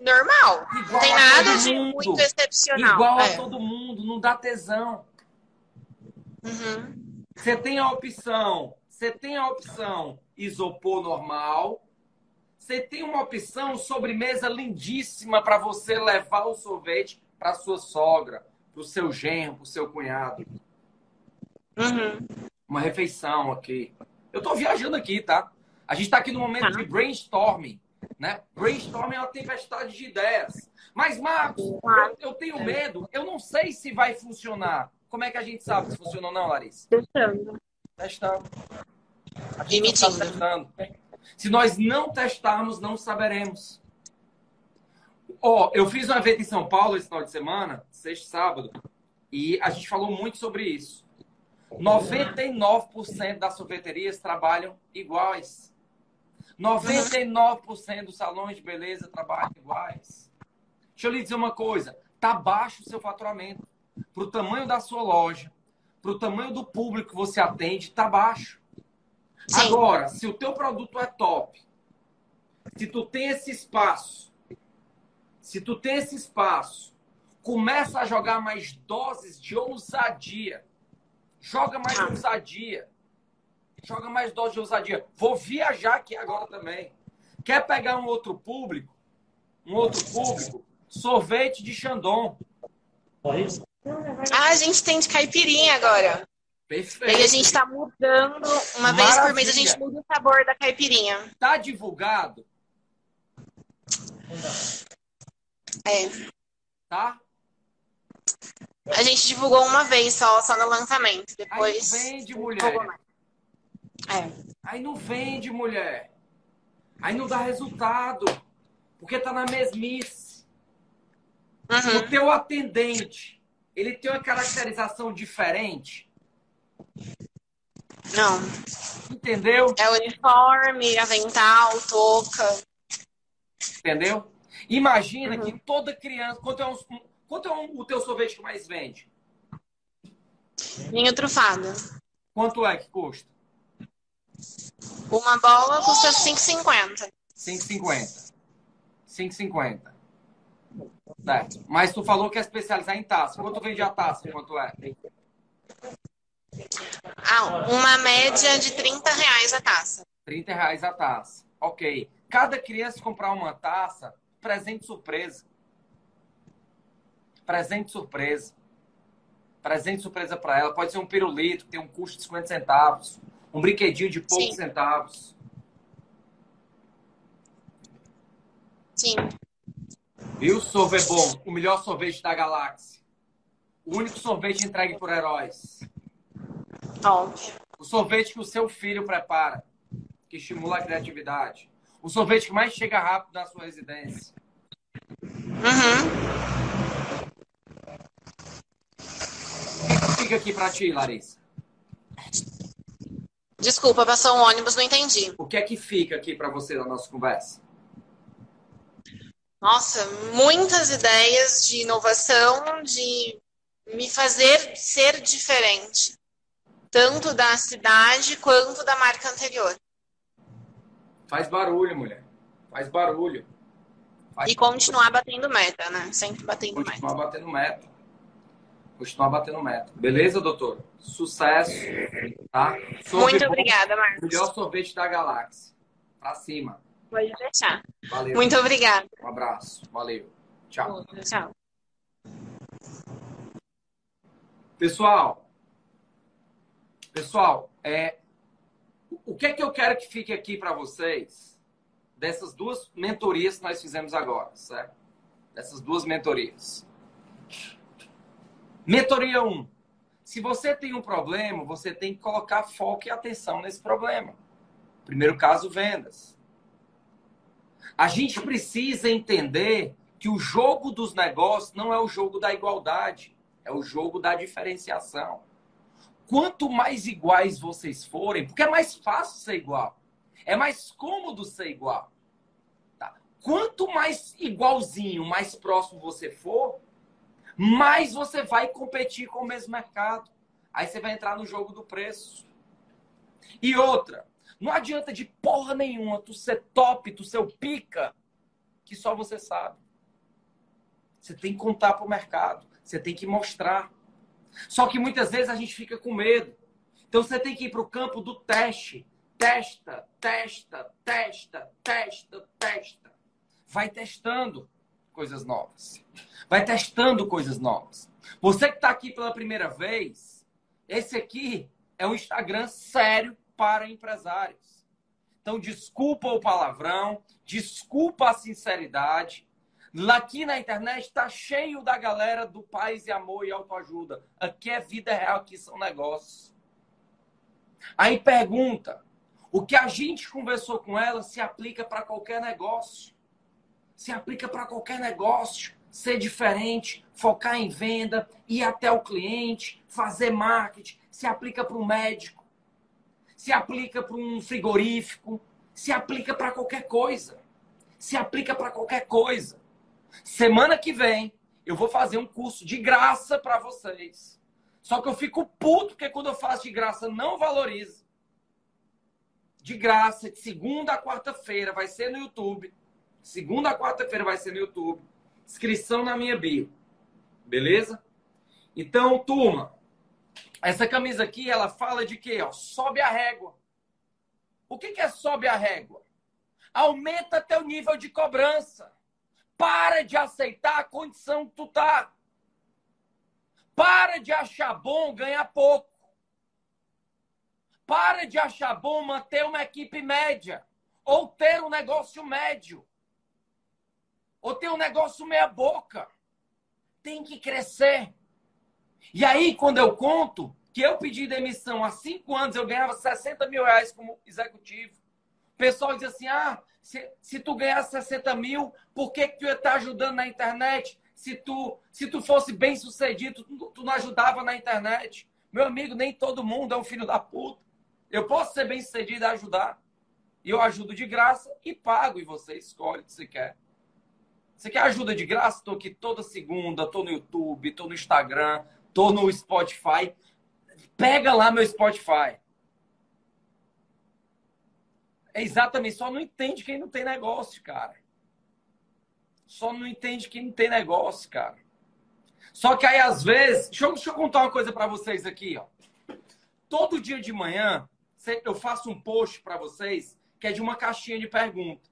normal. Igual, não tem nada de muito excepcional. Igual a todo mundo, não dá tesão. Uhum. Você tem a opção isopor normal. Você tem uma opção sobremesa lindíssima para você levar o sorvete para sua sogra, para o seu genro, para o seu cunhado. Uhum. Uma refeição aqui. Eu estou viajando aqui, tá? A gente está aqui no momento de brainstorming, né? Brainstorming é uma tempestade de ideias. Mas, Marcos, eu tenho medo. Eu não sei se vai funcionar. Como é que a gente sabe se funcionou ou não, Larissa? Testando. Testando. A gente está testando. Se nós não testarmos, não saberemos. Ó, eu fiz um evento em São Paulo esse final de semana, sexta e sábado, e a gente falou muito sobre isso. 99% das sorveterias trabalham iguais. 99% dos salões de beleza trabalham iguais. Deixa eu lhe dizer uma coisa. Tá baixo o seu faturamento. Pro tamanho da sua loja, pro tamanho do público que você atende, tá baixo. Sim. Agora, se o teu produto é top, se tu tem esse espaço, começa a jogar mais doses de ousadia. Joga mais doses de ousadia. Vou viajar aqui agora também. Quer pegar um outro público? Sorvete de Chandon. Ah, a gente tem de caipirinha agora. Perfeito. E a gente está mudando. Uma vez por mês a gente muda o sabor da caipirinha. Tá divulgado? É. Tá? A gente divulgou uma vez só no lançamento. Depois. Aí não vende, mulher. É. Aí não dá resultado. Porque tá na mesmice. Uhum. O teu atendente, ele tem uma caracterização diferente? Não. Entendeu? É uniforme, avental, touca. Entendeu? Imagina que toda criança... Quanto é o teu sorvete que mais vende? Ninho trufado. Quanto é que custa? Uma bola custa R$5,50. R$5,50. Certo. Mas tu falou que é especializar em taça. Quanto vende a taça? Quanto é? Ah, uma média de R$30 a taça. R$30 a taça. Ok. Cada criança comprar uma taça, presente surpresa para ela. Pode ser um pirulito, que tem um custo de 50 centavos. Um brinquedinho de poucos centavos. Sim. Viu, Sorvebom? O melhor sorvete da galáxia. O único sorvete entregue por heróis. Óbvio. O sorvete que o seu filho prepara, que estimula a criatividade. O sorvete que mais chega rápido na sua residência. Uhum. O que fica aqui pra ti, Larissa? Desculpa, passou um ônibus, não entendi. O que é que fica aqui pra você na nossa conversa? Nossa, muitas ideias de inovação, de me fazer ser diferente. Tanto da cidade quanto da marca anterior. Faz barulho, mulher. Faz barulho. E continuar batendo meta, né? Sempre batendo meta. Continuar batendo meta. Beleza, doutor? Sucesso, tá? Muito obrigada, Marcos. Melhor sorvete da galáxia. Pra cima. Pode deixar. Valeu. Muito obrigada. Um abraço. Valeu. Tchau. Tchau. Pessoal, O que é que eu quero que fique aqui para vocês dessas duas mentorias que nós fizemos agora, certo? Dessas duas mentorias. Mentoria 1. Se você tem um problema, você tem que colocar foco e atenção nesse problema. Primeiro caso, vendas. A gente precisa entender que o jogo dos negócios não é o jogo da igualdade, é o jogo da diferenciação. Quanto mais iguais vocês forem, porque é mais fácil ser igual, é mais cômodo ser igual. Tá? Quanto mais igualzinho, mais próximo você for, mais você vai competir com o mesmo mercado. Aí você vai entrar no jogo do preço. E outra, não adianta de porra nenhuma tu ser top, tu ser o pica, que só você sabe. Você tem que contar pro mercado, você tem que mostrar. Só que muitas vezes a gente fica com medo. Então você tem que ir para o campo do teste. Testa, testa, testa, testa, testa. Vai testando coisas novas. Vai testando coisas novas. Você que está aqui pela primeira vez, esse aqui é um Instagram sério para empresários. Então desculpa o palavrão, desculpa a sinceridade. Aqui na internet está cheio da galera do paz e amor e autoajuda. Aqui é vida real, aqui são negócios. Aí pergunta, o que a gente conversou com ela se aplica para qualquer negócio. Se aplica para qualquer negócio. Ser diferente, focar em venda, ir até o cliente, fazer marketing. Se aplica para um médico, se aplica para um frigorífico, se aplica para qualquer coisa. Se aplica para qualquer coisa. Semana que vem, eu vou fazer um curso de graça para vocês. Só que eu fico puto, porque quando eu faço de graça, não valorizo. De graça, de segunda a quarta-feira, vai ser no YouTube. Segunda a quarta-feira vai ser no YouTube. Inscrição na minha bio. Beleza? Então, turma, essa camisa aqui, ela fala de quê? Ó, sobe a régua. O que é sobe a régua? Aumenta teu nível de cobrança. Para de aceitar a condição que tu tá. Para de achar bom ganhar pouco. Para de achar bom manter uma equipe média. Ou ter um negócio médio. Ou ter um negócio meia boca. Tem que crescer. E aí, quando eu conto que eu pedi demissão há 5 anos, eu ganhava 60 mil reais como executivo. O pessoal diz assim, ah... Se tu ganhasse 60 mil, por que tu ia estar ajudando na internet? Se tu fosse bem sucedido, tu não ajudava na internet. Meu amigo, nem todo mundo é um filho da puta. Eu posso ser bem sucedido e ajudar. E eu ajudo de graça e pago. E você escolhe o que você quer. Você quer ajuda de graça? Estou aqui toda segunda, estou no YouTube, estou no Instagram, estou no Spotify. Pega lá meu Spotify. É exatamente, só não entende quem não tem negócio, cara. Só não entende quem não tem negócio, cara. Só que aí, às vezes... Deixa eu contar uma coisa pra vocês aqui, ó. Todo dia de manhã, eu faço um post pra vocês, que é de uma caixinha de pergunta.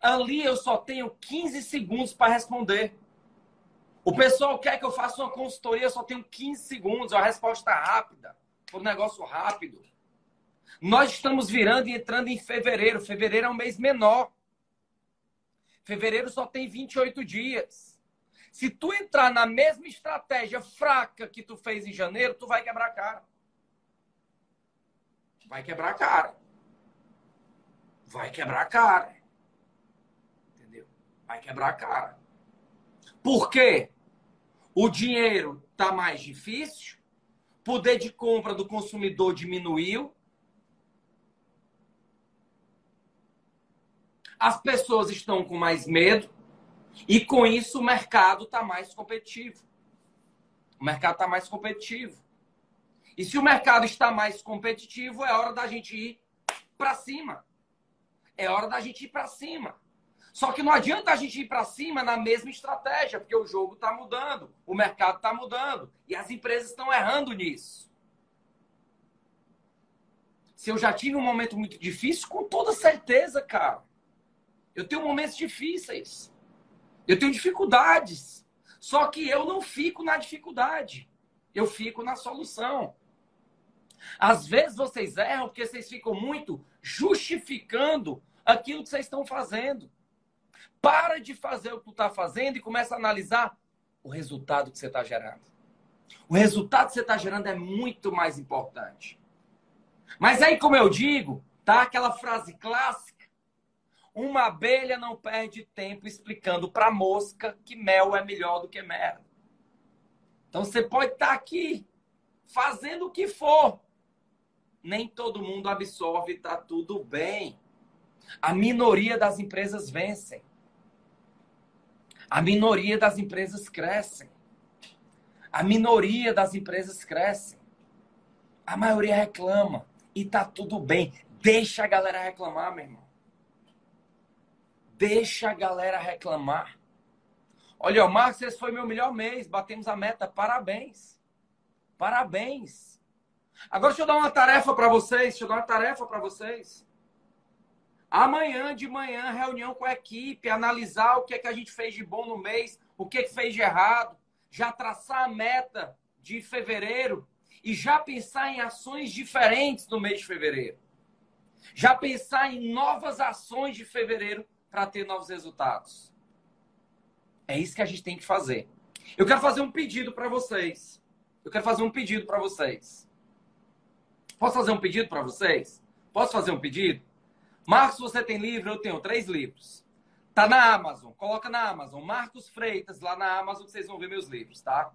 Ali eu só tenho 15 segundos pra responder. O pessoal quer que eu faça uma consultoria, eu só tenho 15 segundos. É uma resposta rápida, um negócio rápido. Nós estamos virando e entrando em fevereiro. Fevereiro é um mês menor. Fevereiro só tem 28 dias. Se tu entrar na mesma estratégia fraca que tu fez em janeiro, tu vai quebrar a cara. Vai quebrar a cara. Vai quebrar a cara. Entendeu? Vai quebrar a cara. Por quê? O dinheiro está mais difícil, o poder de compra do consumidor diminuiu, as pessoas estão com mais medo e, com isso, o mercado está mais competitivo. O mercado está mais competitivo. E se o mercado está mais competitivo, é hora da gente ir para cima. É hora da gente ir para cima. Só que não adianta a gente ir para cima na mesma estratégia, porque o jogo está mudando, o mercado está mudando e as empresas estão errando nisso. Se eu já tive um momento muito difícil, com toda certeza, cara. Eu tenho momentos difíceis. Eu tenho dificuldades. Só que eu não fico na dificuldade. Eu fico na solução. Às vezes vocês erram porque vocês ficam muito justificando aquilo que vocês estão fazendo. Para de fazer o que tu está fazendo e começa a analisar o resultado que você está gerando. O resultado que você está gerando é muito mais importante. Mas aí, como eu digo, tá aquela frase clássica, uma abelha não perde tempo explicando para a mosca que mel é melhor do que merda. Então você pode estar aqui fazendo o que for. Nem todo mundo absorve, tá tudo bem. A minoria das empresas vencem. A minoria das empresas crescem. A minoria das empresas crescem. A maioria reclama e tá tudo bem. Deixa a galera reclamar, meu irmão. Deixa a galera reclamar. Olha, Marcos, esse foi meu melhor mês. Batemos a meta. Parabéns. Parabéns. Agora deixa eu dar uma tarefa para vocês. Amanhã de manhã, reunião com a equipe, analisar o que é que a gente fez de bom no mês, o que é que fez de errado, já traçar a meta de fevereiro e já pensar em ações diferentes no mês de fevereiro. Já pensar em novas ações de fevereiro para ter novos resultados. É isso que a gente tem que fazer. Eu quero fazer um pedido para vocês. Posso fazer um pedido para vocês? Marcos, você tem livro? Eu tenho 3 livros. Tá na Amazon. Coloca na Amazon. Marcos Freitas, lá na Amazon, que vocês vão ver meus livros, tá?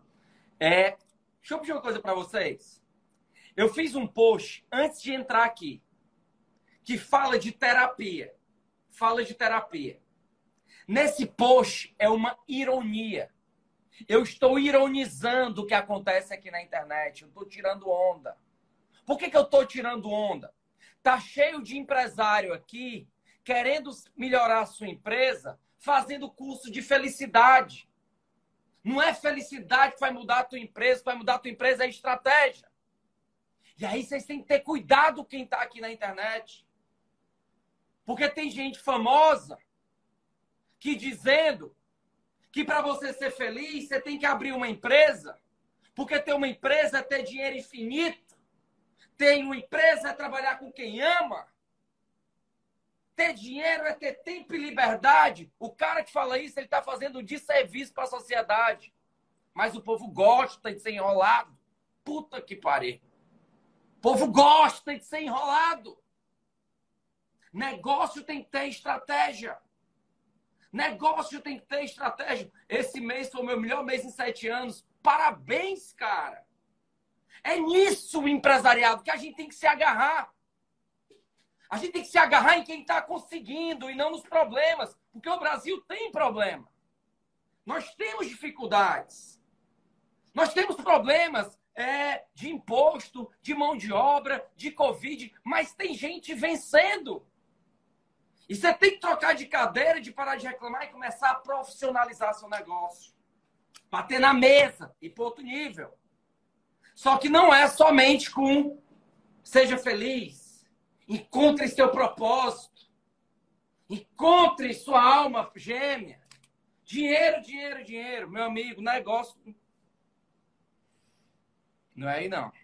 Deixa eu pedir uma coisa para vocês. Eu fiz um post antes de entrar aqui que fala de terapia. Nesse post é uma ironia. Eu estou ironizando o que acontece aqui na internet. Eu estou tirando onda. Por que que eu estou tirando onda? Tá cheio de empresário aqui querendo melhorar a sua empresa, fazendo curso de felicidade. Não é felicidade que vai mudar a tua empresa. Que vai mudar a tua empresa é estratégia. E aí vocês têm que ter cuidado quem está aqui na internet. Porque tem gente famosa que dizendo que para você ser feliz, você tem que abrir uma empresa, porque ter uma empresa é ter dinheiro infinito, ter uma empresa é trabalhar com quem ama, ter dinheiro é ter tempo e liberdade. O cara que fala isso, ele está fazendo desserviço para a sociedade. Mas o povo gosta de ser enrolado. Puta que pariu. O povo gosta de ser enrolado. Negócio tem que ter estratégia. Esse mês foi o meu melhor mês em 7 anos. Parabéns, cara. É nisso, empresariado, que a gente tem que se agarrar. A gente tem que se agarrar em quem está conseguindo e não nos problemas. Porque o Brasil tem problema. Nós temos dificuldades. Nós temos problemas de imposto, de mão de obra, de Covid. Mas tem gente vencendo. E você tem que trocar de cadeira, de parar de reclamar e começar a profissionalizar seu negócio. Bater na mesa e para outro nível. Só que não é somente com seja feliz, encontre seu propósito, encontre sua alma gêmea. Dinheiro, dinheiro, dinheiro. Meu amigo, negócio... Não é aí, não.